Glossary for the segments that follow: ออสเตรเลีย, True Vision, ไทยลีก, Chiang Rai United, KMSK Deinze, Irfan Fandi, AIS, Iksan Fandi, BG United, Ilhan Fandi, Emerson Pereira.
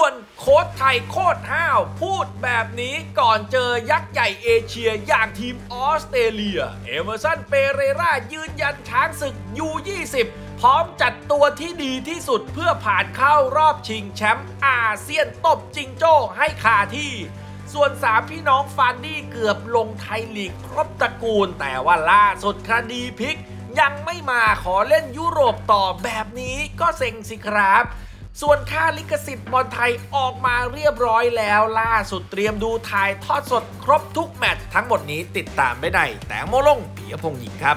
ส่วนโค้ชไทยโคตรห้าวพูดแบบนี้ก่อนเจอยักษ์ใหญ่เอเชียอย่างทีมออสเตรเลียเอเมอร์สันเปเรรายืนยันช้างศึก U20 พร้อมจัดตัวที่ดีที่สุดเพื่อผ่านเข้ารอบชิงแชมป์อาเซียนตบจิงโจ้ให้คาที่ส่วน3พี่น้องฟานดี้เกือบลงไทยลีกครบตระกูลแต่ว่าล่าสุดคดีพลิกยังไม่มาขอเล่นยุโรปต่อแบบนี้ก็เซ็งสิครับส่วนค่าลิขสิทธิ์บอลไทยออกมาเรียบร้อยแล้วล่าสุดเตรียมดูถ่ายทอดสดครบทุกแมตช์ทั้งหมดนี้ติดตามได้ในแตงโมลงปิยพงษ์หญิงครับ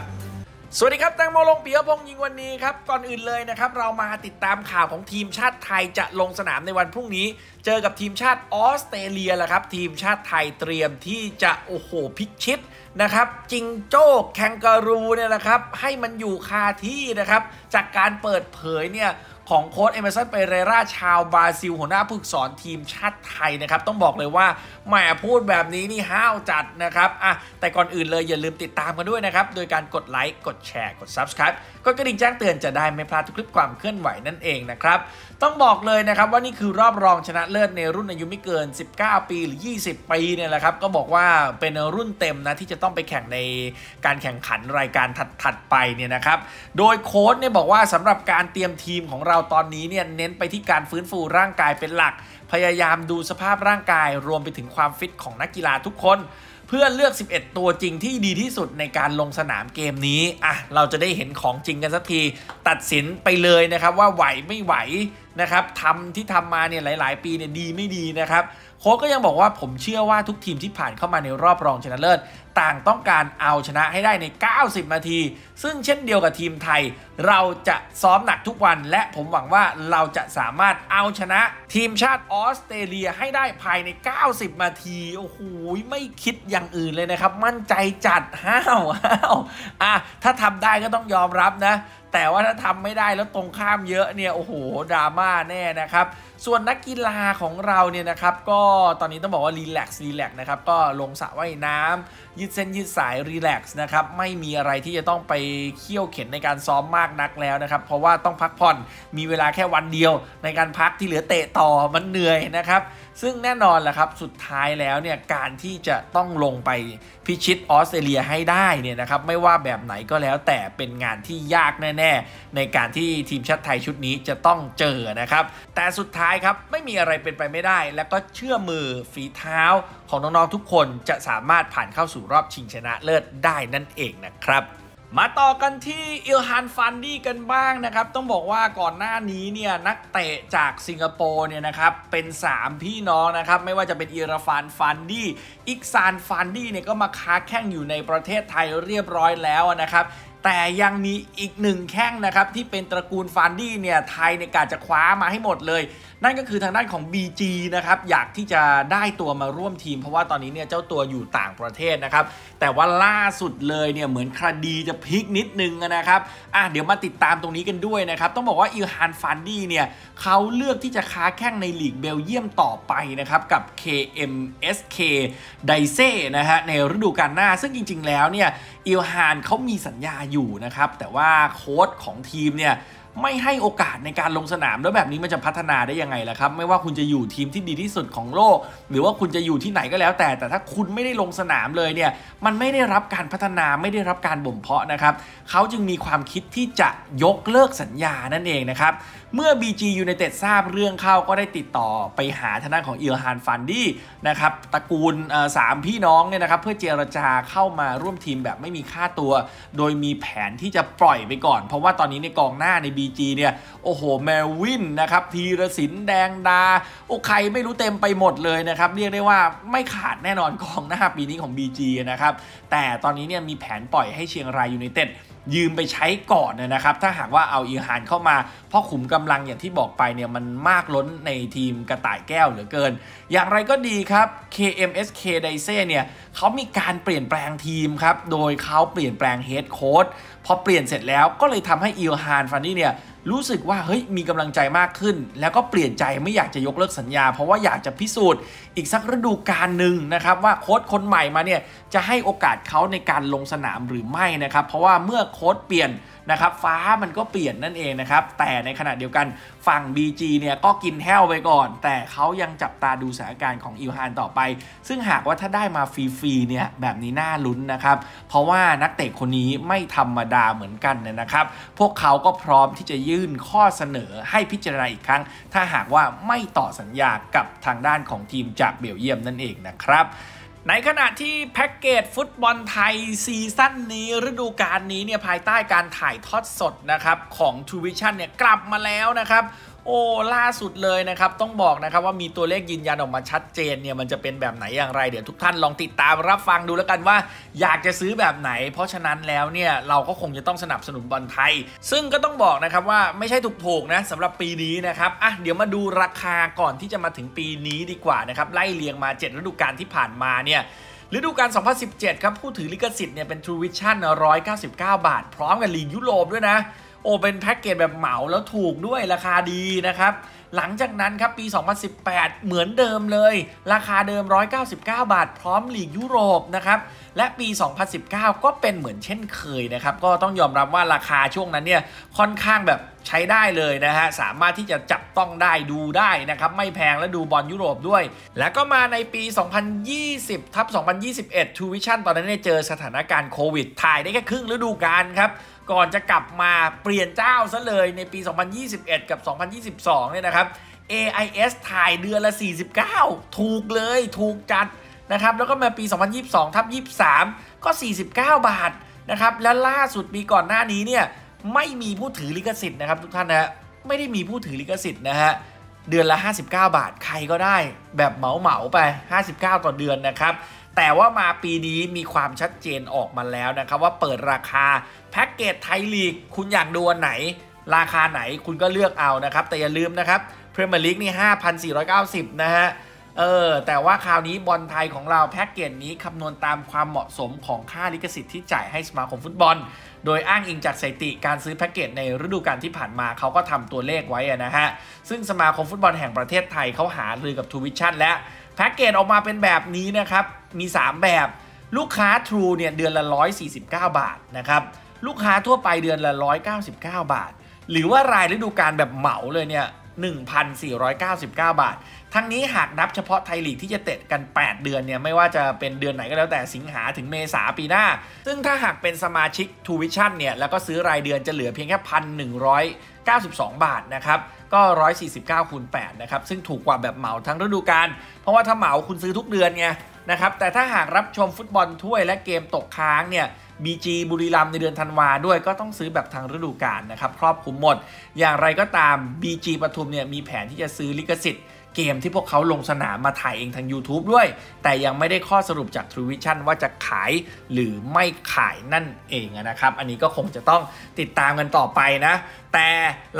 สวัสดีครับแตงโมลงปิยพงษ์หญิงวันนี้ครับก่อนอื่นเลยนะครับเรามาติดตามข่าวของทีมชาติไทยจะลงสนามในวันพรุ่งนี้เจอกับทีมชาติออสเตรเลียแหละครับทีมชาติไทยเตรียมที่จะโอ้โหพิชิตนะครับจิงโจ้แคนการูเนี่ยนะครับให้มันอยู่คาที่นะครับจากการเปิดเผยเนี่ยของโค้ชเอเมอร์สันเปเรราชาวบราซิลหัวหน้าผู้ฝึกสอนทีมชาติไทยนะครับต้องบอกเลยว่าแหมพูดแบบนี้นี่ห้าวจัดนะครับแต่ก่อนอื่นเลยอย่าลืมติดตามกันด้วยนะครับโดยการกดไลค์กดแชร์กด Subscribe กดกระดิ่งแจ้งเตือนจะได้ไม่พลาดทุกคลิปความเคลื่อนไหวนั่นเองนะครับต้องบอกเลยนะครับว่านี่คือรอบรองชนะเลิศในรุ่นอายุไม่เกิน19ปีหรือ20ปีเนี่ยแหละครับก็บอกว่าเป็นรุ่นเต็มนะที่จะต้องไปแข่งในการแข่งขันรายการถัดไปเนี่ยนะครับโดยโค้ชเนี่ยบอกว่าสำหรับการเตรียมทีมของเราตอนนี้เนี่ยเน้นไปที่การฟื้นฟูร่างกายเป็นหลักพยายามดูสภาพร่างกายรวมไปถึงความฟิตของนักกีฬาทุกคนเพื่อเลือก11ตัวจริงที่ดีที่สุดในการลงสนามเกมนี้เราจะได้เห็นของจริงกันสักทีตัดสินไปเลยนะครับว่าไหวไม่ไหวนะครับทำมาเนี่ยหลายปีเนี่ยดีไม่ดีนะครับโค้ชก็ยังบอกว่าผมเชื่อว่าทุกทีมที่ผ่านเข้ามาในรอบรองชนะเลิศต่างต้องการเอาชนะให้ได้ใน90นาทีซึ่งเช่นเดียวกับทีมไทยเราจะซ้อมหนักทุกวันและผมหวังว่าเราจะสามารถเอาชนะทีมชาติออสเตรเลียให้ได้ภายใน90นาทีโอ้โหไม่คิดอย่างอื่นเลยนะครับมั่นใจจัดห้าวถ้าทำได้ก็ต้องยอมรับนะแต่ว่าถ้าทำไม่ได้แล้วตรงข้ามเยอะเนี่ยโอ้โหดราม่าแน่นะครับส่วนนักกีฬาของเราเนี่ยนะครับก็ตอนนี้ต้องบอกว่ารีแลกซ์นะครับก็ลงสระว่ายน้ำยืดเส้นยืดสายรีแลกซ์นะครับไม่มีอะไรที่จะต้องไปเขี่ยวเข็นในการซ้อมมากนักแล้วนะครับเพราะว่าต้องพักผ่อนมีเวลาแค่วันเดียวในการพักที่เหลือเตะต่อมันเหนื่อยนะครับซึ่งแน่นอนแหละครับสุดท้ายแล้วเนี่ยการที่จะต้องลงไปพิชิตออสเตรเลียให้ได้เนี่ยนะครับไม่ว่าแบบไหนก็แล้วแต่เป็นงานที่ยากแน่ๆในการที่ทีมชาติไทยชุดนี้จะต้องเจอนะครับแต่สุดท้ายครับไม่มีอะไรเป็นไปไม่ได้แล้วก็เชื่อมือฝีเท้าของน้องๆทุกคนจะสามารถผ่านเข้าสู่รอบชิงชนะเลิศได้นั่นเองนะครับมาต่อกันที่อิลฮานฟานดี้กันบ้างนะครับต้องบอกว่าก่อนหน้านี้เนี่ยนักเตะจากสิงคโปร์เนี่ยนะครับเป็น3พี่น้องนะครับไม่ว่าจะเป็นอิราฟานฟานดี้อิกซานฟานดี้เนี่ยก็มาค้าแข้งอยู่ในประเทศไทยเรียบร้อยแล้วนะครับแต่ยังมีอีกหนึ่งแข้งนะครับที่เป็นตระกูลฟานดี้เนี่ยไทยในการจะคว้ามาให้หมดเลยนั่นก็คือทางด้านของ BG นะครับอยากที่จะได้ตัวมาร่วมทีมเพราะว่าตอนนี้เนี่ยเจ้าตัวอยู่ต่างประเทศนะครับแต่ว่าล่าสุดเลยเนี่ยเหมือนคดีจะพลิกนิดนึงนะครับเดี๋ยวมาติดตามตรงนี้กันด้วยนะครับต้องบอกว่าอิลฮานฟานดี้เนี่ยเขาเลือกที่จะค้าแข้งในลีกเบลเยียมต่อไปนะครับกับ KMSK ไดเซ่นะฮะในฤดูกาลหน้าซึ่งจริงๆแล้วเนี่ยอิลฮานเขามีสัญญาอยู่นะครับแต่ว่าโค้ชของทีมเนี่ยไม่ให้โอกาสในการลงสนามแล้วแบบนี้มันจะพัฒนาได้ยังไงล่ะครับไม่ว่าคุณจะอยู่ทีมที่ดีที่สุดของโลกหรือว่าคุณจะอยู่ที่ไหนก็แล้วแต่ถ้าคุณไม่ได้ลงสนามเลยเนี่ยมันไม่ได้รับการพัฒนาไม่ได้รับการบ่มเพาะนะครับเขาจึงมีความคิดที่จะยกเลิกสัญญานั่นเองนะครับเมื่อ BG United ทราบเรื่องเข้าก็ได้ติดต่อไปหาทางด้านของอิลฮานฟานดี้นะครับตระกูล3พี่น้องเนี่ยนะครับเพื่อเจรจาเข้ามาร่วมทีมแบบไม่มีค่าตัวโดยมีแผนที่จะปล่อยไปก่อนเพราะว่าตอนนี้ในกองหน้าใน BG เนี่ยโอ้โหแมวินนะครับธีรศิลป์แดงดาโอ้ใครไม่รู้เต็มไปหมดเลยนะครับเรียกได้ว่าไม่ขาดแน่นอนกองหน้าปีนี้ของ BG นะครับแต่ตอนนี้เนี่ยมีแผนปล่อยให้เชียงรายยูไนเต็ดยืมไปใช้ก่อนนะครับถ้าหากว่าเอาอิลฮานเข้ามาเพราะขุมกำลังอย่างที่บอกไปเนี่ยมันมากล้นในทีมกระต่ายแก้วเหลือเกินอย่างไรก็ดีครับ KMSK ไดเซ่เนี่ยเขามีการเปลี่ยนแปลงทีมครับโดยเขาเปลี่ยนแปลงเฮดโค้ชพอเปลี่ยนเสร็จแล้วก็เลยทำให้อิลฮานฟานดี้เนี่ยรู้สึกว่าเฮ้ยมีกำลังใจมากขึ้นแล้วก็เปลี่ยนใจไม่อยากจะยกเลิกสัญญาเพราะว่าอยากจะพิสูจน์อีกสักฤดูกาลหนึ่งนะครับว่าโค้ชคนใหม่มาเนี่ยจะให้โอกาสเขาในการลงสนามหรือไม่นะครับเพราะว่าเมื่อโค้ชเปลี่ยน นะครับฟ้ามันก็เปลี่ยนนั่นเองนะครับแต่ในขณะเดียวกันฝั่ง BG เนี่ยก็กินแห้วไปก่อนแต่เขายังจับตาดูสถานการณ์ของอิลฮานต่อไปซึ่งหากว่าถ้าได้มาฟรีๆเนี่ยแบบนี้น่าลุ้นนะครับเพราะว่านักเตะคนนี้ไม่ธรรมดาเหมือนกันนะครับพวกเขาก็พร้อมที่จะยื่นข้อเสนอให้พิจารณาอีกครั้งถ้าหากว่าไม่ต่อสัญญากับทางด้านของทีมจากเบลเยียมนั่นเองนะครับในขณะที่แพ็กเกจฟุตบอลไทยซีซั่นนี้ฤดูกาลนี้เนี่ยภายใต้การถ่ายทอดสดนะครับของ True Vision เนี่ยกลับมาแล้วนะครับโอ้ล่าสุดเลยนะครับต้องบอกนะครับว่ามีตัวเลขยืนยันออกมาชัดเจนเนี่ยมันจะเป็นแบบไหนอย่างไรเดี๋ยวทุกท่านลองติดตามรับฟังดูแล้วกันว่าอยากจะซื้อแบบไหนเพราะฉะนั้นแล้วเนี่ยเราก็คงจะต้องสนับสนุนบอลไทยซึ่งก็ต้องบอกนะครับว่าไม่ใช่ถูกๆนะสำหรับปีนี้นะครับอ่ะเดี๋ยวมาดูราคาก่อนที่จะมาถึงปีนี้ดีกว่านะครับไล่เรียงมา7ฤดูกาลที่ผ่านมาเนี่ยฤดูกาล 2017 ครับผู้ถือลิขสิทธิ์เนี่ยเป็น True Vision 199 บาทพร้อมกับลีกยุโรปด้วยนะโอเป็นแพ็กเกจแบบเหมาแล้วถูกด้วยราคาดีนะครับหลังจากนั้นครับปี2018เหมือนเดิมเลยราคาเดิม199บาทพร้อมลีกยุโรปนะครับและปี2019ก็เป็นเหมือนเช่นเคยนะครับก็ต้องยอมรับว่าราคาช่วงนั้นเนี่ยค่อนข้างแบบใช้ได้เลยนะฮะสามารถที่จะจับต้องได้ดูได้นะครับไม่แพงและดูบอลยุโรปด้วยแล้วก็มาในปี2020/2021 True Vision ตอนนั้นเนี่ยเจอสถานการณ์โควิดถ่ายได้แค่ครึ่งฤดูกาลครับก่อนจะกลับมาเปลี่ยนเจ้าซะเลยในปี2021กับ2022เนี่ยนะครับ AIS ถ่ายเดือนละ49ถูกเลยถูกจัดนะครับแล้วก็มาปี2022/23ก็49บาทนะครับและล่าสุดปีก่อนหน้านี้เนี่ยไม่มีผู้ถือลิขสิทธิ์นะครับทุกท่านนะไม่ได้มีผู้ถือลิขสิทธิ์นะฮะเดือนละ59บาทใครก็ได้แบบเหมาไป59ต่อเดือนนะครับแต่ว่ามาปีนี้มีความชัดเจนออกมาแล้วนะครับว่าเปิดราคาแพ็กเกจไทยลีกคุณอยากดูอันไหนราคาไหนคุณก็เลือกเอานะครับแต่อย่าลืมนะครับพรีเมียร์ลีกนี่ 5,490 นะฮะแต่ว่าคราวนี้บอลไทยของเราแพ็กเกจนี้คำนวณตามความเหมาะสมของค่าลิขสิทธิ์ที่จ่ายให้สมาคมฟุตบอลโดยอ้างอิงจากสถิติการซื้อแพ็กเกจในฤดูกาลที่ผ่านมาเขาก็ทำตัวเลขไว้นะฮะซึ่งสมาคมฟุตบอลแห่งประเทศไทยเขาหารือกับ True Vision และแพ็กเกจออกมาเป็นแบบนี้นะครับมี3แบบลูกค้า True เนี่ยเดือนละ149บาทนะครับลูกค้าทั่วไปเดือนละ199บาทหรือว่ารายฤดูกาลแบบเหมาเลยเนี่ย 1,499 บาททั้งนี้หากนับเฉพาะไทยลีกที่จะเตะกัน8เดือนเนี่ยไม่ว่าจะเป็นเดือนไหนก็แล้วแต่สิงหาถึงเมษาปีหน้าซึ่งถ้าหากเป็นสมาชิก True Vision เนี่ยแล้วก็ซื้อรายเดือนจะเหลือเพียงแค่ 1,192 บาทนะครับก็149 คูณ 8นะครับซึ่งถูกกว่าแบบเหมาทั้งฤดูกาลเพราะว่าถ้าเหมาคุณซื้อทุกเดือนไงนะครับแต่ถ้าหากรับชมฟุตบอลถ้วยและเกมตกค้างเนี่ย BG บุรีรัมย์ในเดือนธันวาด้วยก็ต้องซื้อแบบทางฤดูกาลนะครับครอบคลุมหมดอย่างไรก็ตาม BG ปทุมเนี่ยมีแผนที่จะซื้อลิขสิทธิ์เกมที่พวกเขาลงสนามมาถ่ายเองทาง YouTube ด้วยแต่ยังไม่ได้ข้อสรุปจาก True Vision ว่าจะขายหรือไม่ขายนั่นเองนะครับอันนี้ก็คงจะต้องติดตามกันต่อไปนะแต่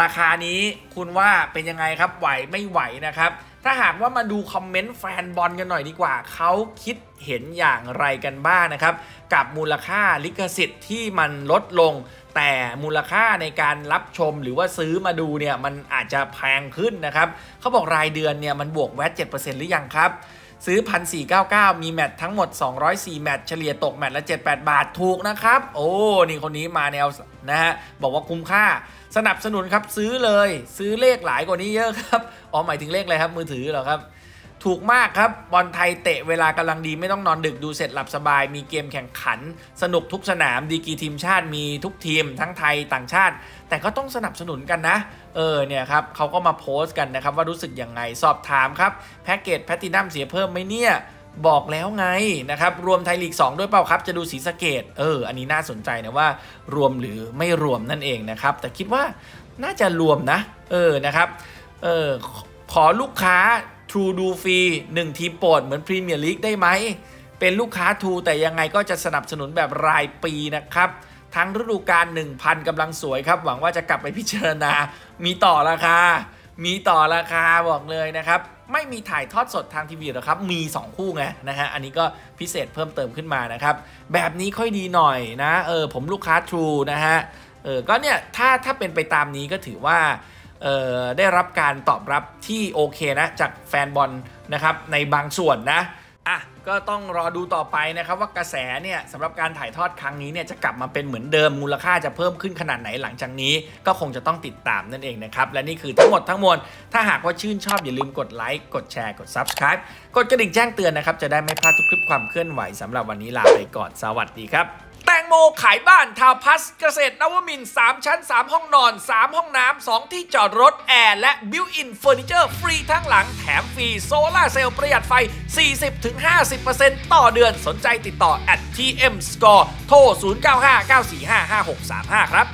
ราคานี้คุณว่าเป็นยังไงครับไหวไม่ไหวนะครับถ้าหากว่ามาดูคอมเมนต์แฟนบอลกันหน่อยดีกว่าเขาคิดเห็นอย่างไรกันบ้างนะครับกับมูลค่าลิขสิทธิ์ที่มันลดลงแต่มูลค่าในการรับชมหรือว่าซื้อมาดูเนี่ยมันอาจจะแพงขึ้นนะครับเขาบอกรายเดือนเนี่ยมันบวกแวต 7% หรือยังครับซื้อ 1,499 มีแมตช์ทั้งหมด204แมตช์เฉลี่ยตกแมตช์ละ 7-8 บาทถูกนะครับโอ้นี่คนนี้มาแนวนะฮะบอกว่าคุ้มค่าสนับสนุนครับซื้อเลยซื้อเลขหลายกว่านี้เยอะครับอ๋อหมายถึงเลขอะไรครับมือถือเหรอครับถูกมากครับบอลไทยเตะเวลากำลังดีไม่ต้องนอนดึกดูเสร็จหลับสบายมีเกมแข่งขันสนุกทุกสนามดีกรีทีมชาติมีทุกทีมทั้งไทยต่างชาติแต่ก็ต้องสนับสนุนกันนะเนี่ยครับเขาก็มาโพสต์กันนะครับว่ารู้สึกยังไงสอบถามครับแพ็กเกจแพลตินัมเสียเพิ่มไหมเนี่ยบอกแล้วไงนะครับรวมไทยลีก2ด้วยเปล่าครับจะดูศรีสะเกษอันนี้น่าสนใจนะว่ารวมหรือไม่รวมนั่นเองนะครับแต่คิดว่าน่าจะรวมนะนะครับขอลูกค้าทูดูฟรี1ทีมโปรดเหมือนพรีเมียร์ลีกได้ไหมเป็นลูกค้าทูแต่ยังไงก็จะสนับสนุนแบบรายปีนะครับทั้งฤดูกาล 1,000 กำลังสวยครับหวังว่าจะกลับไปพิจารณามีต่อราคาบอกเลยนะครับไม่มีถ่ายทอดสดทางทีวีหรอครับมี2คู่ไงนะฮะอันนี้ก็พิเศษเพิ่มเติมขึ้นมานะครับแบบนี้ค่อยดีหน่อยนะผมลูกค้าทูนะฮะก็เนี่ยถ้าเป็นไปตามนี้ก็ถือว่าได้รับการตอบรับที่โอเคนะจากแฟนบอลนะครับในบางส่วนนะ ก็ต้องรอดูต่อไปนะครับว่ากระแสเนี่ยสำหรับการถ่ายทอดครั้งนี้เนี่ยจะกลับมาเป็นเหมือนเดิมมูลค่าจะเพิ่มขึ้นขนาดไหนหลังจากนี้ก็คงจะต้องติดตามนั่นเองนะครับและนี่คือทั้งหมดทั้งมวลถ้าหากว่าชื่นชอบอย่าลืมกดไลค์กดแชร์กด Subscribe กดกระดิ่งแจ้งเตือนนะครับจะได้ไม่พลาดทุกคลิปความเคลื่อนไหวสำหรับวันนี้ลาไปก่อนสวัสดีครับแตงโมขายบ้านทาวน์พลัสเกษตรนวมินทร์3ชั้น3ห้องนอน3ห้องน้ำ2ที่จอดรถแอร์และบิวท์อินเฟอร์นิเจอร์ฟรีทั้งหลังแถมฟรีโซล่าเซลล์ประหยัดไฟ 40-50% ต่อเดือนสนใจติดต่อ @tmscore โทร 0959455635 ครับ